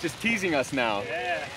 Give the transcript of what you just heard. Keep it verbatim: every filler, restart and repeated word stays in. Just teasing us now. Yeah.